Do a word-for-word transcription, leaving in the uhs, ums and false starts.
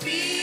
be